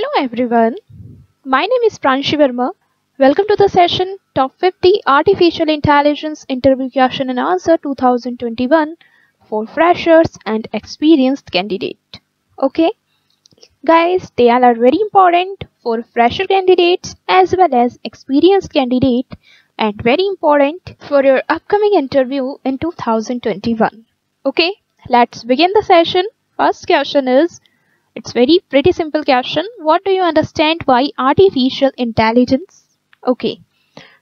Hello everyone, my name is Pranshi Verma. Welcome to the session Top 50 Artificial Intelligence Interview Question and Answer 2021 for freshers and experienced candidate. Okay guys, they all are very important for fresher candidates as well as experienced candidate and very important for your upcoming interview in 2021. Okay, let's begin the session. First question is, it's very pretty simple question. What do you understand by artificial intelligence? Okay,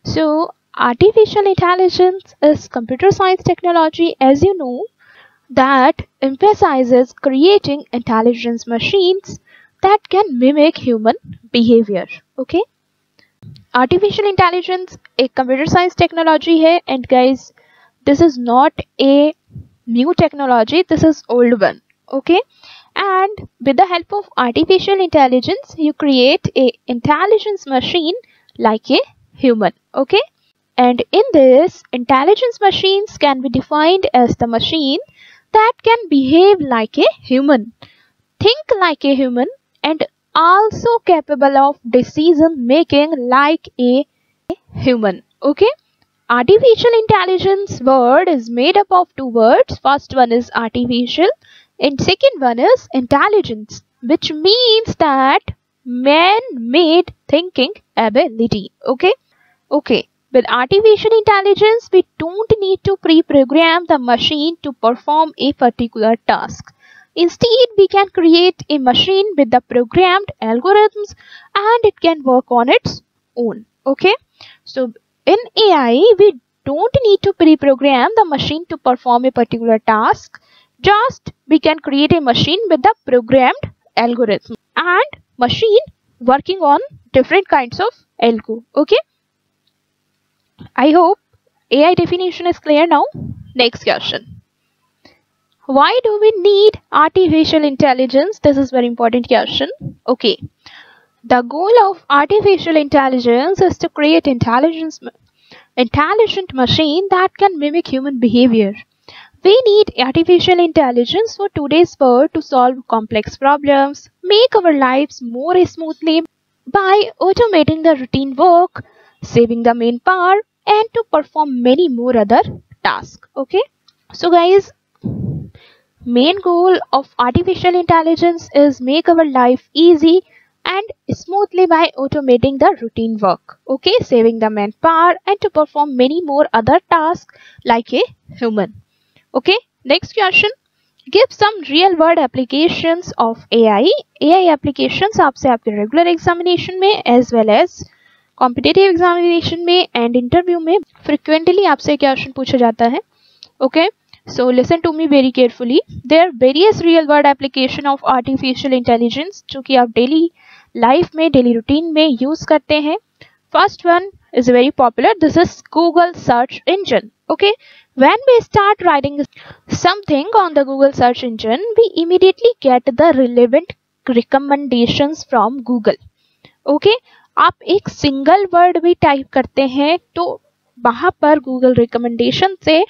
so artificial intelligence is computer science technology, as you know, that emphasizes creating intelligent machines that can mimic human behavior. Okay, artificial intelligence a computer science technology है, and guys, this is not a new technology, this is old one. Okay, and with the help of artificial intelligence you create a intelligence machine like a human. Okay, and in this, intelligence machines can be defined as the machine that can behave like a human, think like a human, and also capable of decision making like a human. Okay, artificial intelligence word is made up of two words. First one is artificial and second one is intelligence, which means that man-made thinking ability. Okay, with artificial intelligence we don't need to pre-program the machine to perform a particular task. Instead, we can create a machine with the programmed algorithms and it can work on its own. Okay, so in AI we don't need to pre-program the machine to perform a particular task. Just we can create a machine with the programmed algorithm and machine working on different kinds of algo. Okay, I hope AI definition is clear now. Next question. Why do we need artificial intelligence? This is very important question. Okay, the goal of artificial intelligence is to create intelligent machine that can mimic human behavior. We need artificial intelligence for today's world to solve complex problems, make our lives more smoothly by automating the routine work, saving the main power, and to perform many more other tasks. Okay, so guys, main goal of artificial intelligence is make our life easy and smoothly by automating the routine work. Okay, saving the main power and to perform many more other tasks like a human. Okay, next question. Give some real world applications of AI. AI applications आपसे आपके regular examination में as well as competitive examination में and interview में frequently आपसे question पूछा जाता है. Okay, so listen to me very carefully. There are various real world application of artificial intelligence जो कि आप डेली लाइफ में डेली रूटीन में यूज करते हैं. First one is very popular. This is Google search engine. Okay, when we start writing something on the Google search engine, we immediately get the relevant recommendations from Google. Okay, आप एक single word भी type करते हैं तो वहाँ पर Google recommendation से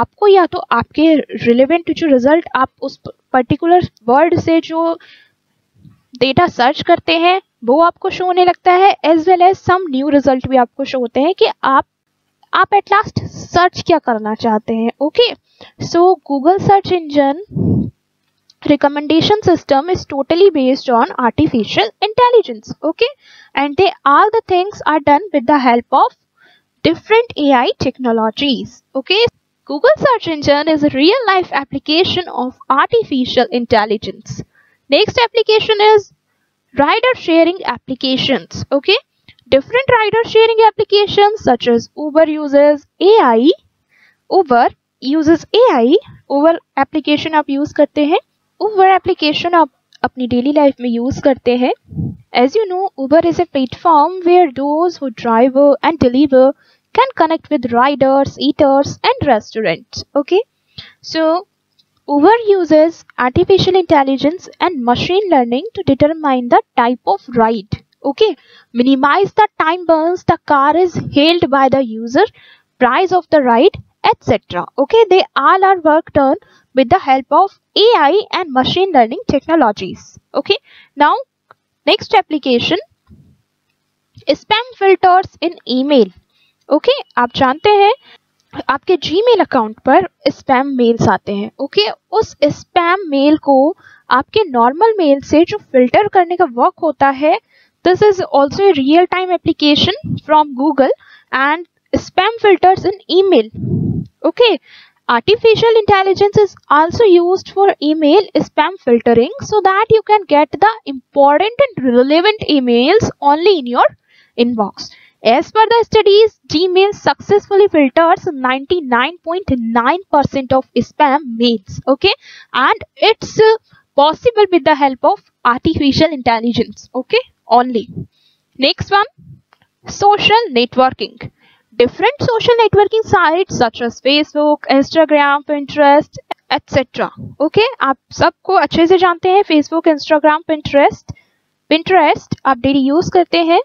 आपको या तो आपके relevant जो result आप उस particular word से जो डेटा सर्च करते हैं वो आपको शो होने लगता है, as well as some new result भी आपको शो होते हैं कि आप एट लास्ट सर्च क्या करना चाहते हैं. Okay, so Google search engine recommendation system is totally based on artificial intelligence. Okay, and they all the things are done with the help of different AI technologies. Okay, Google search engine is real life application of artificial intelligence. Next application is rider sharing applications. Okay, different rider sharing applications such as Uber uses AI. Uber application आप use करते हैं, Uber application आप अपनी daily life में use करते हैं. As you know, Uber is a platform where those who drive and deliver can connect with riders, eaters, and restaurants. Okay, so Uber uses artificial intelligence and machine learning to determine the type of ride. Okay, minimize the time burns the car is hailed by the user, price of the ride, etc. Okay, they all are work done with the help of AI and machine learning technologies. Okay, now Next application, spam filters in email. Okay, आप जानते हैं आपके Gmail account पर spam mails आते हैं. Okay, उस spam mail को आपके नॉर्मल मेल से जो फिल्टर करने का वर्क होता है, this is also real time application from Google and spam filters in email. Okay, artificial intelligence is also used for email spam filtering so that you can get the important and relevant emails only in your inbox. As per the studies, Gmail successfully filters 99.9% of spam mails. Okay, and it's possible with the help of artificial intelligence. Okay, only. Next one, social networking. Different social networking sites such as Facebook, Instagram, Pinterest, etc. Okay, आप सबको अच्छे से जानते हैं Facebook, Instagram, Pinterest आप daily use करते हैं.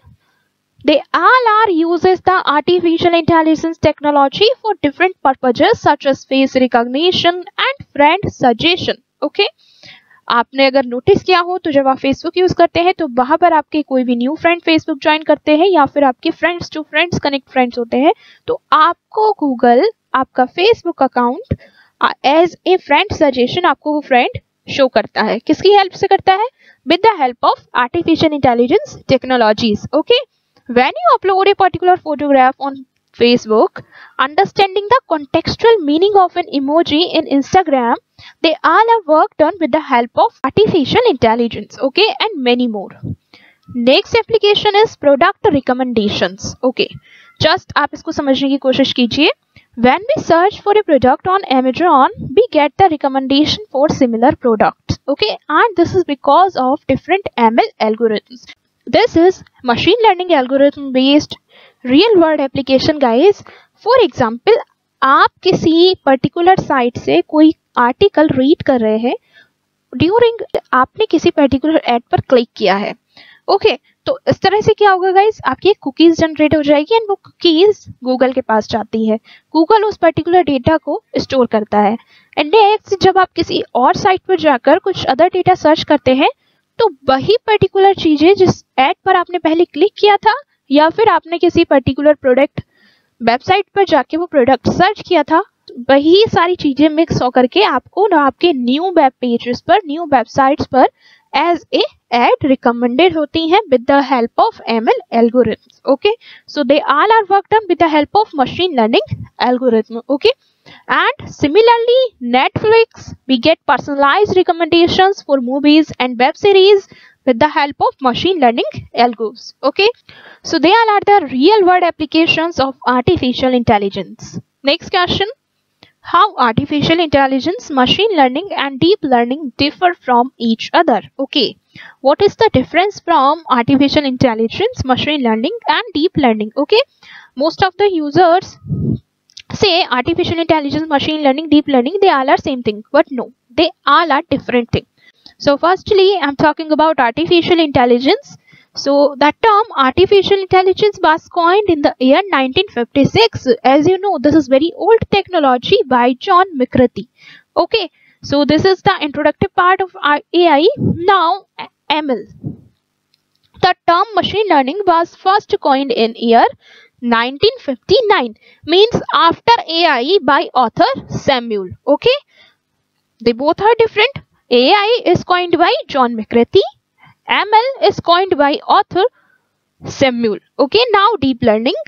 They all are uses the artificial intelligence technology for different purposes such as face recognition and friend suggestion. Okay, आपने अगर नोटिस किया हो तो जब आप फेसबुक यूज करते हैं तो वहां पर आपके कोई भी न्यू फ्रेंड फेसबुक ज्वाइन करते हैं या फिर आपके friends to friends connect friends होते हैं, तो आपको गूगल आपका Facebook account as a friend suggestion आपको वो फ्रेंड शो करता है. किसकी हेल्प से करता है? With the help of artificial intelligence technologies. Okay, when you upload a particular photograph on Facebook, understanding the contextual meaning of an emoji in Instagram, they all are work done with the help of artificial intelligence. Okay, and many more. Next application is product recommendations. Okay, just आप इसको समझने की कोशिश कीजिए. When we search for a product on Amazon, we get the recommendation for similar products. Okay, and this is because of different ML algorithms. This is machine learning algorithm based real world application guys. For example, आप किसी particular site से कोई article read कर रहे हैं, during आपने किसी particular add पर क्लिक किया है. ओके तो इस तरह से क्या होगा गाइज, आपकी कुकीज जनरेट हो जाएगी एंड वो कुकीज गूगल के पास जाती है. गूगल उस पर्टिकुलर डेटा को स्टोर करता है एंड नेक्स्ट जब आप किसी और साइट पर जाकर कुछ अदर डेटा सर्च करते हैं तो वही पर्टिकुलर चीजें जिस एड पर आपने पहले क्लिक किया था या फिर आपने किसी पर्टिकुलर प्रोडक्ट वेबसाइट पर जाके वो प्रोडक्ट सर्च किया था, वही सारी चीजें मिक्स होकर के आपको ना आपके न्यू वेब पेजेस पर, न्यू वेबसाइट्स पर एज ए एड रिकमेंडेड होती हैं with the help of ML algorithms. Okay, so they all are work done with the help of machine learning algorithm. Okay, and similarly Netflix, we get personalized recommendations for movies and web series with the help of machine learning algorithms. Okay, so they all are the real world applications of artificial intelligence. Next question, how artificial intelligence, machine learning and deep learning differ from each other. Okay, what is the difference from artificial intelligence, machine learning and deep learning? Okay, most of the users say artificial intelligence, machine learning, deep learning, they all are same thing, but no, they all are different thing. So firstly, I'm talking about artificial intelligence. So that term artificial intelligence was coined in the year 1956. As you know, this is very old technology by John McCarthy. Okay, so this is the introductory part of AI. Now ML. The term machine learning was first coined in year 1959, means after AI by author Samuel. Okay, they both are different. AI is coined by John McCarthy. ML is coined by author Samuel. Okay, now deep learning.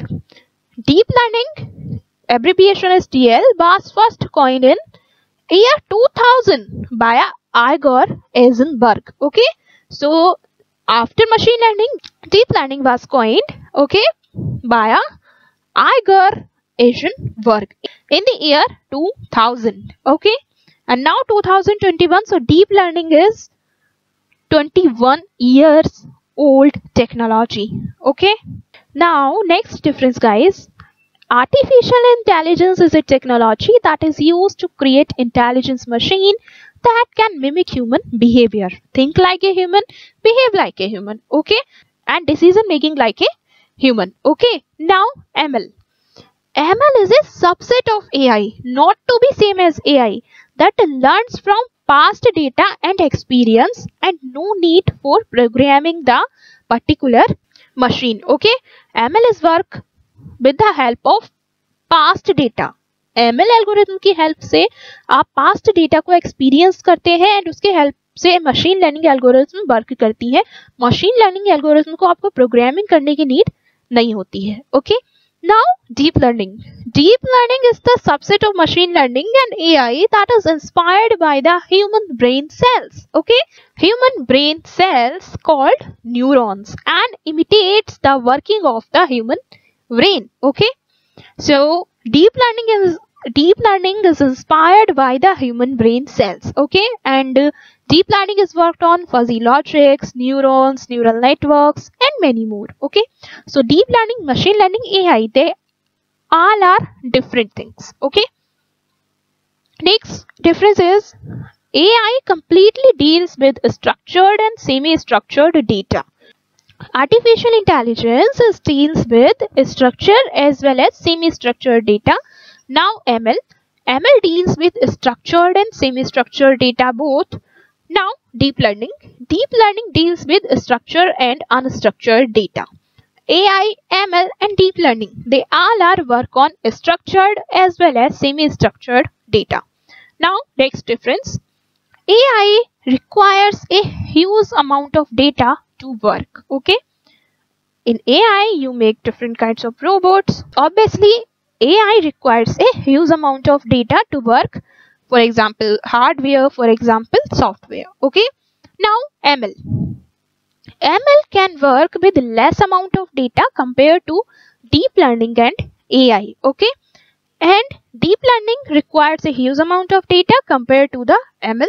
Deep learning, abbreviation is DL, was first coined in year 2000 by Igor Eisenberg. Okay, so after machine learning, deep learning was coined. Okay, by Igor Eisenberg in the year 2000. Okay, and now 2021. So deep learning is 21 years old technology. Okay, now next difference guys, artificial intelligence is a technology that is used to create intelligence machine that can mimic human behavior, think like a human, behave like a human. Okay, and decision making like a human. Okay, now ML. ML is a subset of AI, not to be same as AI, that learns from past data and experience and no need for programming the particular machine. Okay, MLs work with the help of past data. ML algorithm की help से आप past data को experience करते हैं and उसके help से machine learning algorithm work करती है. मशीन लर्निंग एल्गोरिथम को आपको प्रोग्रामिंग करने की नीड नहीं होती है. Okay, now deep learning. Deep learning is the subset of machine learning and AI that is inspired by the human brain cells. Okay, human brain cells called neurons and imitates the working of the human brain. Okay, so deep learning is inspired by the human brain cells. Okay, and deep learning is worked on fuzzy logics, neurons, neural networks and many more. Okay, so deep learning, machine learning, AI, they all are different things. Okay, next difference is AI completely deals with structured and semi-structured data. Artificial intelligence deals with structure as well as semi-structured data. Now ML deals with structured and semi-structured data both. Now deep learning deals with structure and unstructured data. AI, ML and deep learning, they all are work on structured as well as semi-structured data. Now next difference, AI requires a huge amount of data to work. Okay, in AI you make different kinds of robots. Obviously AI requires a huge amount of data to work, for example hardware, for example software. Okay, now ML can work with less amount of data compared to deep learning and AI. Okay, and deep learning requires a huge amount of data compared to the ML.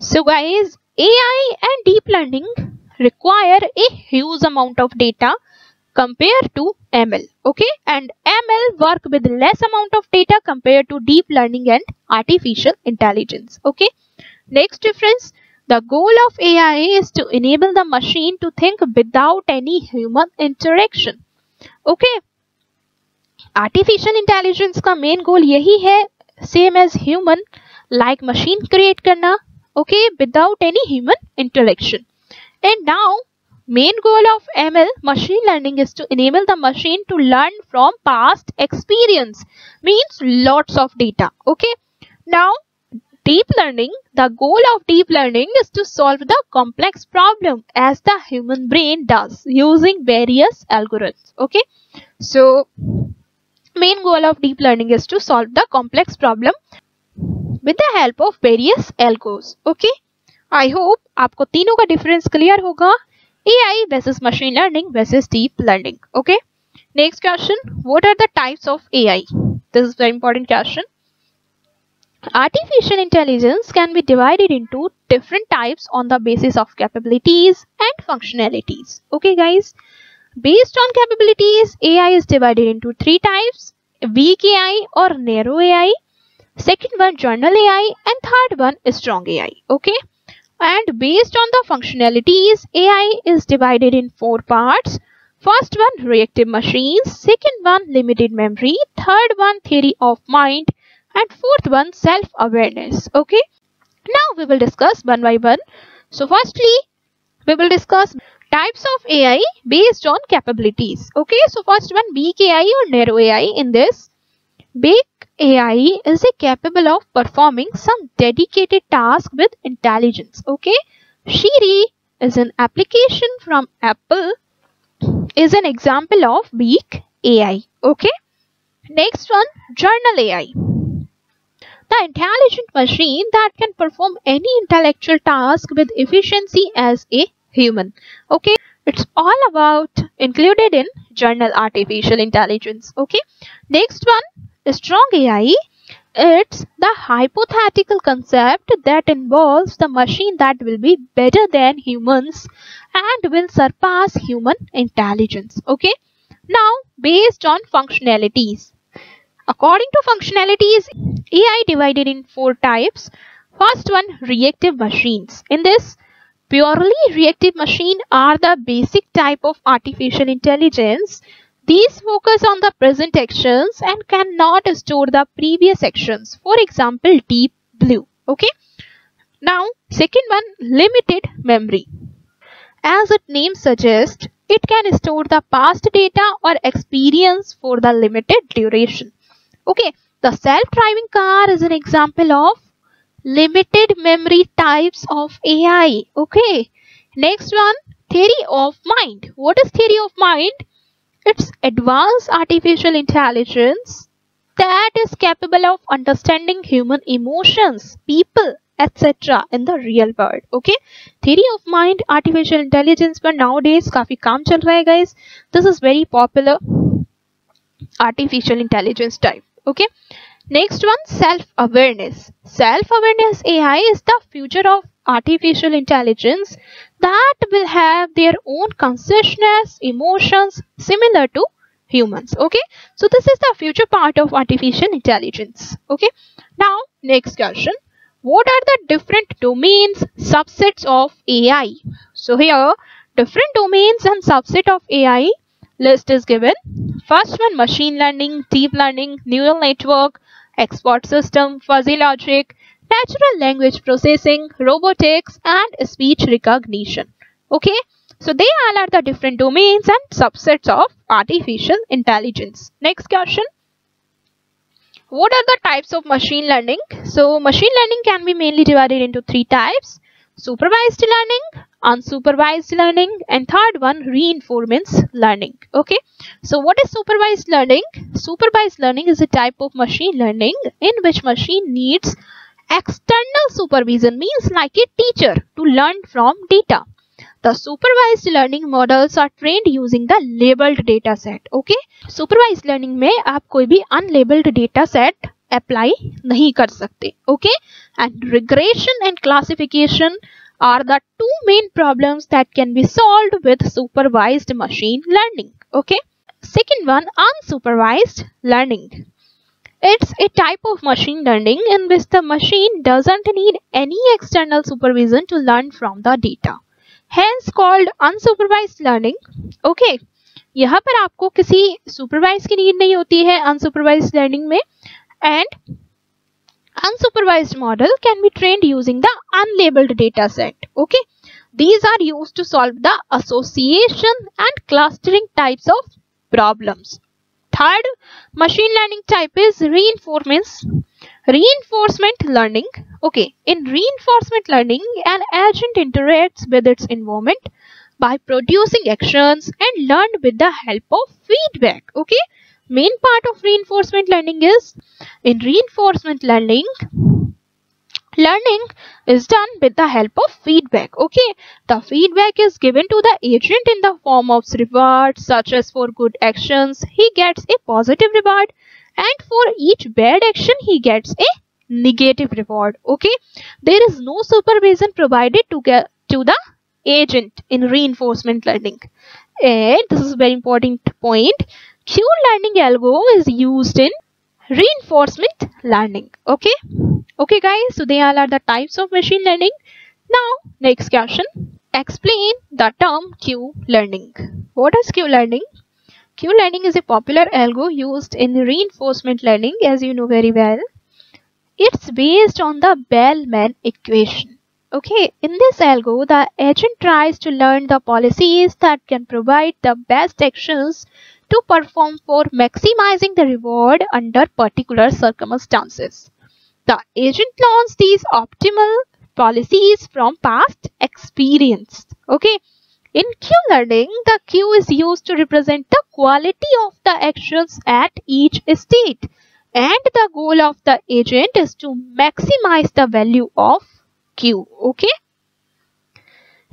So guys, AI and deep learning require a huge amount of data compared to ML. Okay, and ML work with less amount of data compared to deep learning and artificial intelligence. Okay, next difference, the goal of AI is to enable the machine to think without any human interaction. Okay, artificial intelligence का main goal यही है, same as human, like machine create करना. Okay, without any human interaction. And now main goal of ML, machine learning, is to enable the machine to learn from past experience, means lots of data. Okay, now deep learning, the goal of deep learning is to solve the complex problem as the human brain does using various algorithms. Okay, so main goal of deep learning is to solve the complex problem with the help of various algos. Okay, I hope आपको तीनों का difference clear होगा, AI versus machine learning versus deep learning. Okay, next question, what are the types of AI? This is very important question. Artificial intelligence can be divided into different types on the basis of capabilities and functionalities. Okay guys, based on capabilities, AI is divided into three types, weak AI or narrow AI, second one general AI and third one strong AI. Okay, and based on the functionalities, AI is divided in four parts. First one, reactive machines, second one, limited memory, third one, theory of mind and fourth one, self awareness. Okay, now we will discuss one by one. So firstly we will discuss types of AI based on capabilities. Okay, so first one, weak AI or narrow AI. In this, weak AI is capable of performing some dedicated task with intelligence. Okay, Siri is an application from Apple, is an example of weak AI. Okay, next one, general AI, the intelligent machine that can perform any intellectual task with efficiency as a human. Okay, it's all about included in general artificial intelligence. Okay, next one, strong AI, it's the hypothetical concept that involves the machine that will be better than humans and will surpass human intelligence. Okay, now based on functionalities, according to functionalities, AI divided in four types. First one, reactive machines. In this, purely reactive machine are the basic type of artificial intelligence. These focus on the present actions and cannot store the previous actions, for example Deep Blue. Okay, Now, second one, limited memory. As its name suggests, it can store the past data or experience for the limited duration. Okay, the self-driving car is an example of limited memory types of AI. Okay, next one, theory of mind. What is theory of mind? It's advanced artificial intelligence that is capable of understanding human emotions, people, etc. in the real world. Okay, theory of mind, artificial intelligence पर nowadays काफी काम चल रहा है guys. This is very popular artificial intelligence type. Okay, next one, self-awareness. Self-awareness AI is the future of artificial intelligence that will have their own consciousness, emotions similar to humans. Okay, so this is the future part of artificial intelligence. Okay, now next question, what are the different domains, subsets of AI? So here different domains and subset of AI list is given. First one, machine learning, deep learning, neural network, expert system, fuzzy logic, natural language processing, robotics, and speech recognition. Okay, so they all are the different domains and subsets of artificial intelligence. Next question, what are the types of machine learning? So machine learning can be mainly divided into three types: supervised learning, unsupervised learning, and third one, reinforcement learning. Okay, so what is supervised learning? Supervised learning is a type of machine learning in which machine needs external supervision, means like a teacher, to learn from data. The supervised learning models are trained using the labeled data set. Okay, supervised learning में आप कोई भी unlabeled data set apply नहीं कर सकते. Okay, and regression and classification are the two main problems that can be solved with supervised machine learning. Okay, second one, unsupervised learning. It's a type of machine learning in which the machine doesn't need any external supervision to learn from the data, hence called unsupervised learning. Okay, यहाँ पर आपको किसी supervised की need नहीं होती है unsupervised learning में, and unsupervised model can be trained using the unlabeled data set. Okay, these are used to solve the association and clustering types of problems. Third machine learning type is reinforcement learning. Okay, in reinforcement learning, an agent interacts with its environment by producing actions and learn with the help of feedback. Okay, main part of reinforcement learning is, in reinforcement learning, learning is done with the help of feedback. Okay, the feedback is given to the agent in the form of rewards, such as for good actions he gets a positive reward, and for each bad action he gets a negative reward. Okay, there is no supervision provided to the agent in reinforcement learning. And this is a very important point, Q learning algo is used in reinforcement learning. Okay, okay guys, so they all are the types of machine learning. Now next question, explain the term Q learning. What is Q learning? Q learning is a popular algo used in reinforcement learning, as you know very well. It's based on the Bellman equation. Okay, in this algo, the agent tries to learn the policies that can provide the best actions to perform for maximizing the reward under particular circumstances. The agent learns these optimal policies from past experience. Okay, in Q learning, the Q is used to represent the quality of the actions at each state, and the goal of the agent is to maximize the value of Q. Okay,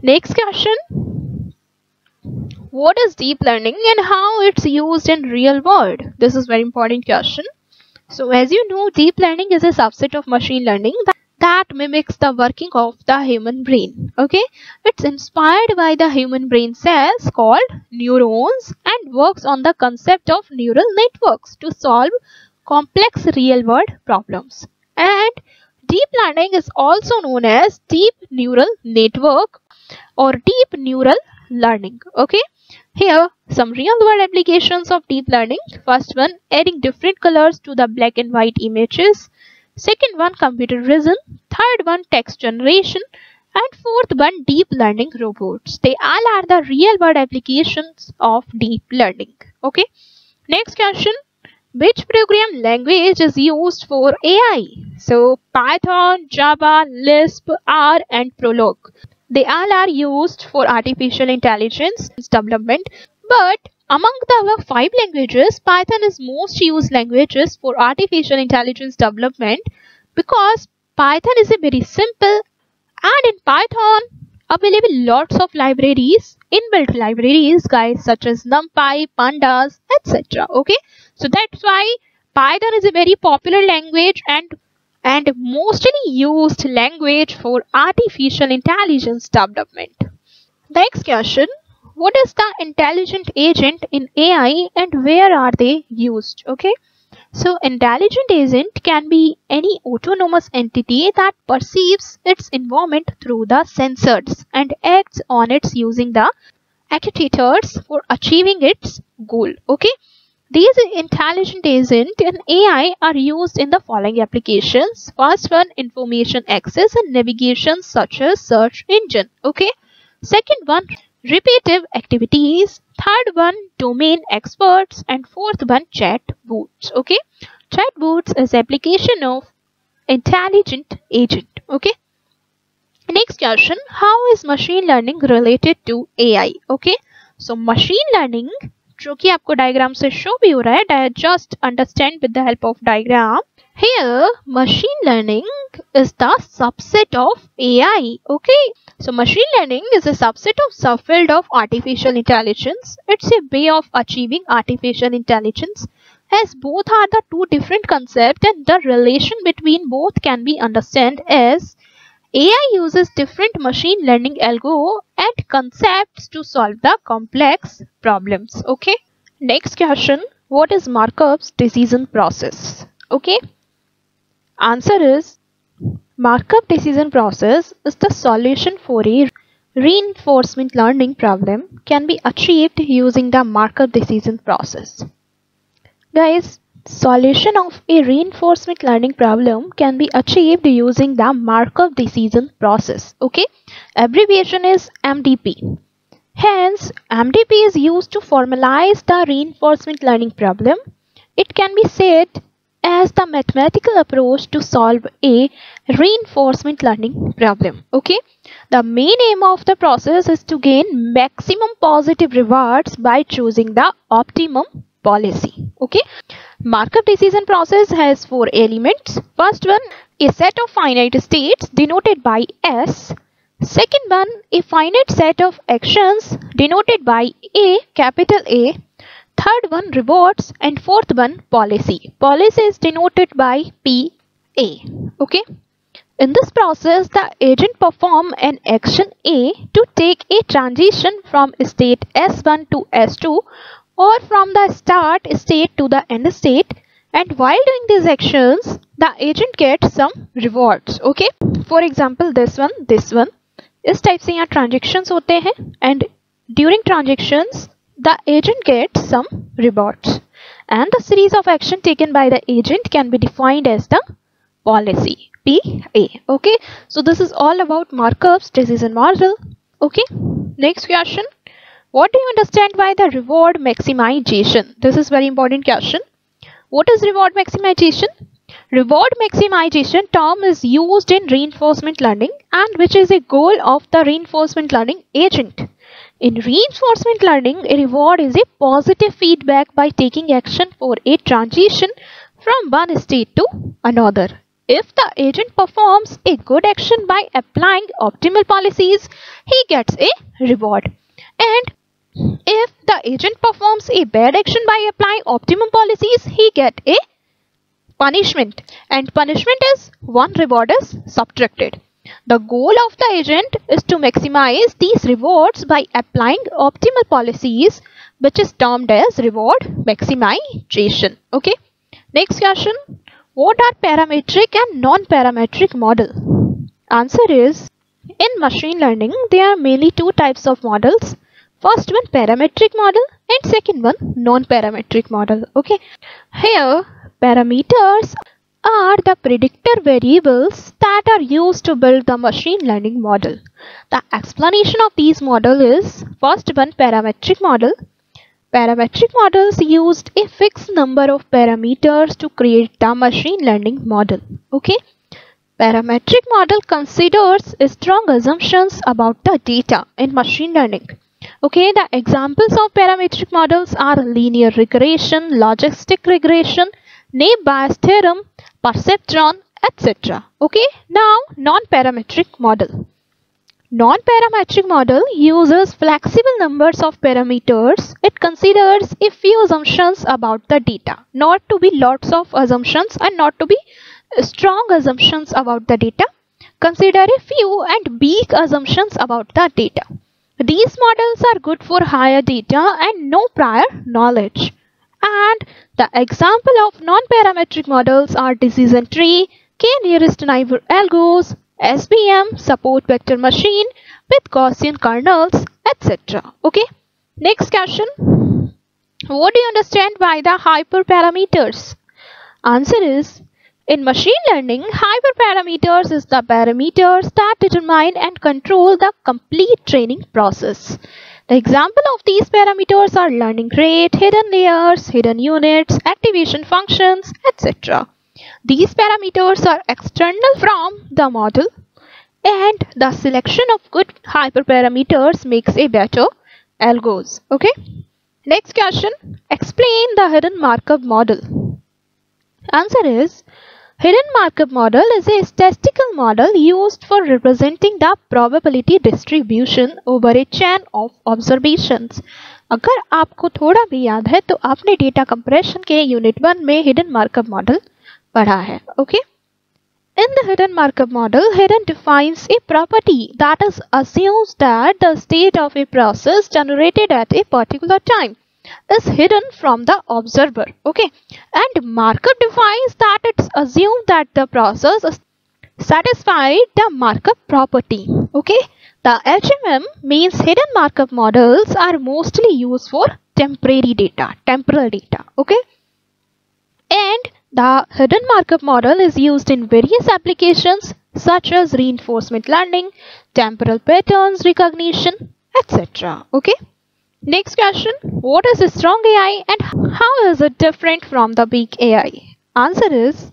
next question, what is deep learning and how it's used in real world? This is very important question. So as you know, deep learning is a subset of machine learning that mimics the working of the human brain. Okay, it's inspired by the human brain cells called neurons and works on the concept of neural networks to solve complex real world problems. And deep learning is also known as deep neural network or deep neural learning. Okay, here some real world applications of deep learning. First one, adding different colors to the black and white images. second one computer vision, third one text generation, and fourth one deep learning robots. They all are the real world applications of deep learning. Okay. Next question. Which program language is used for AI? So Python, Java, Lisp, R, and Prolog. They all are used for artificial intelligence development. But among the above five languages, Python is most used languages for artificial intelligence development because Python is a very simple, and in Python available lots of libraries, inbuilt libraries guys, such as NumPy, Pandas, etc. Okay, so that's why Python is a very popular language and mostly used language for artificial intelligence development. Next question. What is the intelligent agent in AI and where are they used? Okay. So intelligent agent can be any autonomous entity that perceives its environment through the sensors and acts on it using the actuators for achieving its goal. Okay. These intelligent agents in AI are used in the following applications. First one, information access and navigation such as search engine. Okay. Second one, repetitive activities. Third one, domain experts, and fourth one, chatbots. Okay, chatbots is application of intelligent agent. Okay. Next question. How is machine learning related to AI? Okay. So machine learning, जो कि आपको diagram से show भी हो रहा है, just understand with the help of diagram. Here, machine learning is the subset of AI. Okay, so machine learning is a subset of subfield of artificial intelligence. It's a way of achieving artificial intelligence, as both are the two different concepts and the relation between both can be understood as AI uses different machine learning algo and concepts to solve the complex problems. Okay. Next question. What is Markov's decision process? Okay. Answer is Markov decision process is the solution for a reinforcement learning problem can be achieved using the Markov decision process. Guys, solution of a reinforcement learning problem can be achieved using the Markov decision process. Okay, abbreviation is MDP. Hence, MDP is used to formalize the reinforcement learning problem. It can be said as the mathematical approach to solve a reinforcement learning problem. Okay, the main aim of the process is to gain maximum positive rewards by choosing the optimum policy. Okay, Markov decision process has four elements. First one, a set of finite states denoted by S. Second one, a finite set of actions denoted by A, capital A. Third one, rewards, and fourth one, policy. Policy is denoted by PA. Okay. In this process, the agent performs an action A to take a transition from state S1 to S2 or from the start state to the end state, and while doing these actions, the agent gets some rewards. Okay. For example, this one. इस type से यहाँ transactions होते हैं and during transactions, the agent gets some rewards, and the series of action taken by the agent can be defined as the policy PA. Okay, so this is all about Markov's decision model. Okay, next question. What do you understand by the reward maximization? This is very important question. What is reward maximization? Reward maximization term is used in reinforcement learning and which is a goal of the reinforcement learning agent. In reinforcement learning, a reward is a positive feedback by taking action for a transition from one state to another. If the agent performs a good action by applying optimal policies, he gets a reward. And if the agent performs a bad action by applying optimum policies, he gets a punishment. And punishment is one reward is subtracted. The goal of the agent is to maximize these rewards by applying optimal policies, which is termed as reward maximization. Okay. Next question. What are parametric and non-parametric model? Answer is, in machine learning, there are mainly two types of models. First one, parametric model, and second one, non-parametric model. Okay. Here, parameters are the predictor variables that are used to build the machine learning model. The explanation of these model is, first one, parametric model. Parametric models used a fixed number of parameters to create the machine learning model. Okay. Parametric model considers strong assumptions about the data in machine learning. Okay, the examples of parametric models are linear regression, logistic regression, Naive Bayes theorem, perceptron, etc. Okay, now non-parametric model. Non-parametric model uses flexible numbers of parameters. It considers a few assumptions about the data, not to be lots of assumptions and not to be strong assumptions about the data. Consider a few and big assumptions about the data. These models are good for higher data and no prior knowledge. And the example of non-parametric models are decision tree, k-nearest neighbor algos, SVM, support vector machine with Gaussian kernels, etc. Okay. Next question. What do you understand by the hyperparameters? Answer is, in machine learning, hyperparameters is the parameters that determine and control the complete training process. The example of these parameters are learning rate, hidden layers, hidden units, activation functions, etc. These parameters are external from the model, and the selection of good hyperparameters makes a better algos. Okay. Next question. Explain the hidden Markov model. Answer is, hidden Markov model is a statistical model used for representing the probability distribution over a chain of observations. अगर आपको थोड़ा भी याद है तो आपने data compression के unit 1 में हिडन मार्कअप मॉडल पढ़ा है. Okay. In the hidden markup model, hidden defines a property that is assumes that the state of a process generated at a particular time is hidden from the observer. Okay, and Markov defines that it's assumed that the process satisfied the Markov property. Okay, the HMM means hidden Markov models are mostly used for temporal data. Okay, and the hidden Markov model is used in various applications such as reinforcement learning, temporal patterns recognition, etc. Okay. Next question. What is a strong AI and how is it different from the weak AI? Answer is,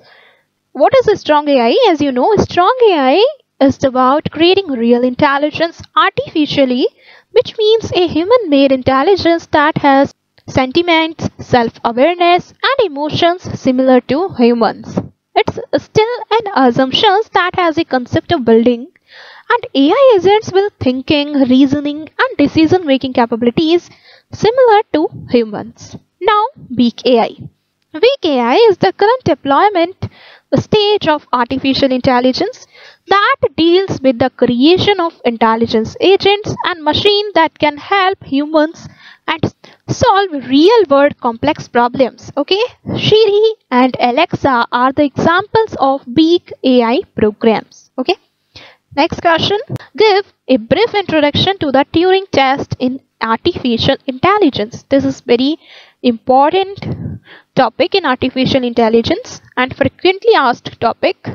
what is a strong AI? As you know, strong AI is about creating real intelligence artificially, which means a human-made intelligence that has sentiments, self-awareness and emotions similar to humans. It's still an assumption that has a concept of building. And AI agents will thinking, reasoning and decision-making capabilities similar to humans. Now, weak AI. Weak AI is the current deployment stage of artificial intelligence that deals with the creation of intelligence agents and machines that can help humans and solve real-world complex problems. Okay, Siri and Alexa are the examples of weak AI programs. Okay. Next question. Give a brief introduction to the Turing test in artificial intelligence. This is very important topic in artificial intelligence and frequently asked topic.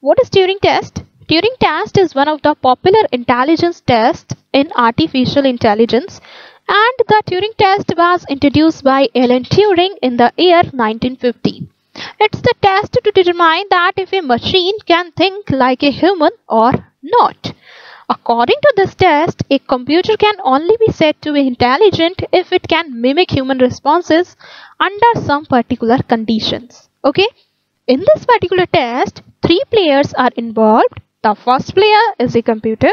What is Turing test? Turing test is one of the popular intelligence tests in artificial intelligence, and the Turing test was introduced by Alan Turing in the year 1950. It's the test to determine that if a machine can think like a human or not. According to this test, a computer can only be said to be intelligent if it can mimic human responses under some particular conditions. Okay. In this particular test, 3 players are involved. The first player is a computer,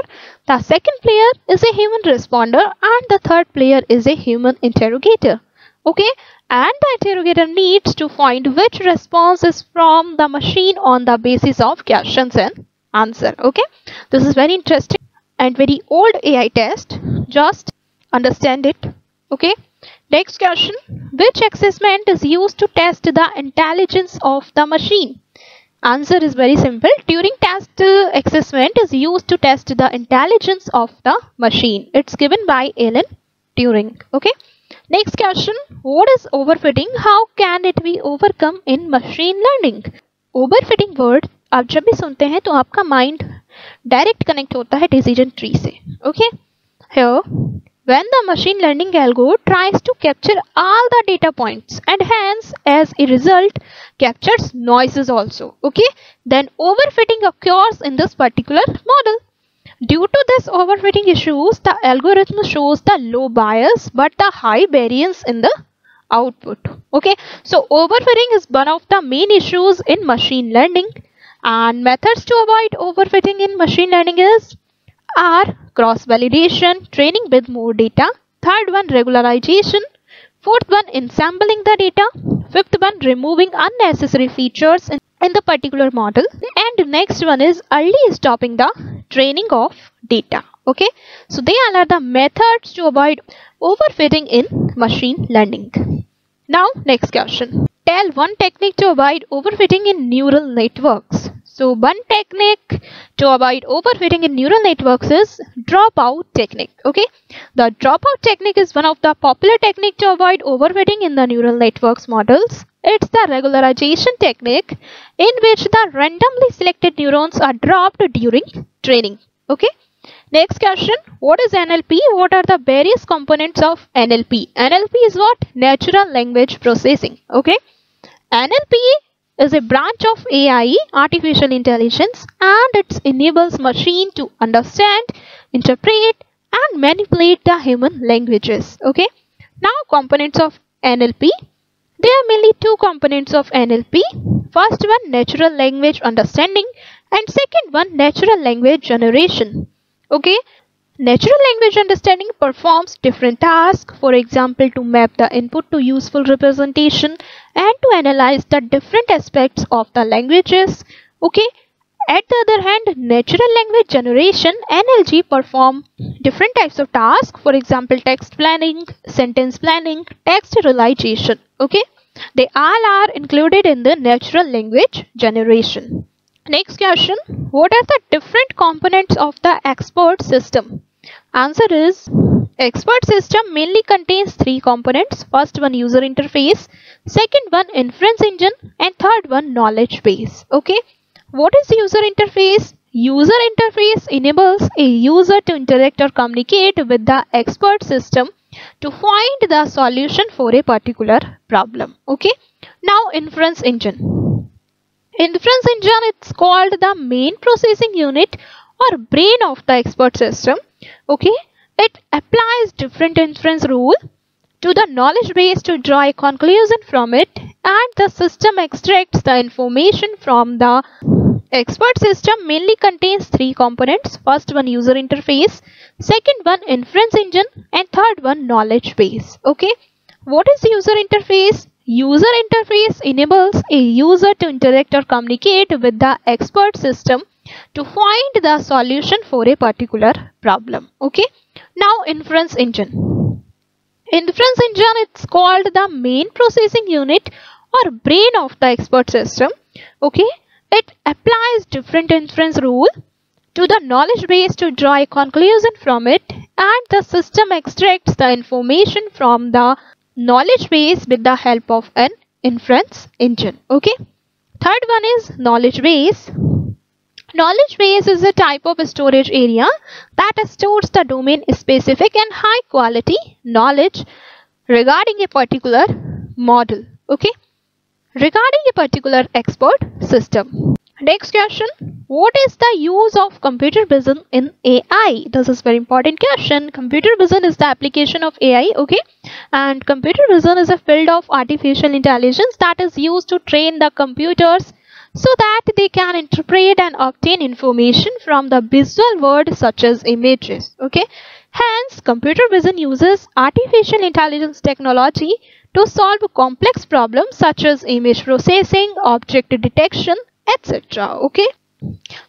the second player is a human responder, and the third player is a human interrogator. Okay, and the interrogator needs to find which response is from the machine on the basis of questions and answer. Okay, this is very interesting and very old AI test. Just understand it. Okay, next question. Which assessment is used to test the intelligence of the machine? Answer is very simple. Turing test assessment is used to test the intelligence of the machine. It's given by Alan Turing. Okay. Next question. What is overfitting? How can it be overcome in machine learning? Overfitting word आप जब भी सुनते हैं तो आपका mind direct connect होता है decision tree से. Okay, here when the machine learning algo tries to capture all the data points and hence as a result captures noises also. Okay, then overfitting occurs in this particular model. Due to this overfitting issues, the algorithm shows the low bias but the high variance in the output. Okay, so overfitting is one of the main issues in machine learning, and methods to avoid overfitting in machine learning are cross-validation, training with more data. Third one, regularization. Fourth one, ensembling the data. Fifth one, removing unnecessary features in the particular model. And next one is early stopping the training of data. Okay, so they are the methods to avoid overfitting in machine learning. Now next question, tell one technique to avoid overfitting in neural networks. So one technique to avoid overfitting in neural networks is dropout technique. Okay, the dropout technique is one of the popular technique to avoid overfitting in the neural networks models. It's the regularization technique in which the randomly selected neurons are dropped during training. Okay, next question, what is NLP? What are the various components of NLP? NLP is what? Natural language processing. Okay, NLP is a branch of AI, artificial intelligence, and it enables machine to understand, interpret, and manipulate the human languages. Okay, now components of NLP. There are mainly two components of NLP. First one, natural language understanding, and second one, natural language generation. Okay, natural language understanding performs different tasks, for example, to map the input to useful representation and to analyze the different aspects of the languages. Okay, at the other hand, natural language generation, NLG, perform different types of tasks, for example, text planning, sentence planning, text realization. Okay, they all are included in the natural language generation. Next question, what are the different components of the expert system? Answer is, expert system mainly contains three components. First one, user interface, second one, inference engine, and third one, knowledge base. Okay, what is user interface? User interface enables a user to interact or communicate with the expert system to find the solution for a particular problem. Okay, now inference engine. Inference engine, it's called the main processing unit or brain of the expert system. Okay, it applies different inference rule to the knowledge base to draw a conclusion from it, and the system extracts the information from the expert system. Mainly contains three components. First one, user interface, second one, inference engine, and third one, knowledge base. Okay, what is user interface? User interface enables a user to interact or communicate with the expert system to find the solution for a particular problem. Okay, now inference engine. Inference engine, it's called the main processing unit or brain of the expert system. Okay, it applies different inference rule to the knowledge base to draw a conclusion from it, and the system extracts the information from the knowledge base with the help of an inference engine. Okay, third one is knowledge base. Knowledge base is a type of storage area that stores the domain specific and high quality knowledge regarding a particular model. Okay, regarding a particular expert system. Next question, what is the use of computer vision in AI? This is very important question. Computer vision is the application of AI. Okay, and computer vision is a field of artificial intelligence that is used to train the computers so that they can interpret and obtain information from the visual world, such as images. Okay, hence computer vision uses artificial intelligence technology to solve complex problems such as image processing, object detection, etc. Okay,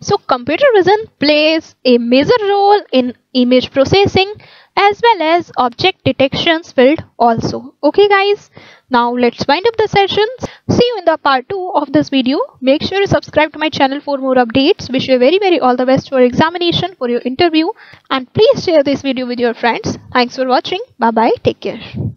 so computer vision plays a major role in image processing as well as object detections field also. Okay guys, now let's wind up the session. See you in the part 2 of this video. Make sure you subscribe to my channel for more updates. Wish you very, very all the best for examination, for your interview, and please share this video with your friends. Thanks for watching. Bye bye, take care.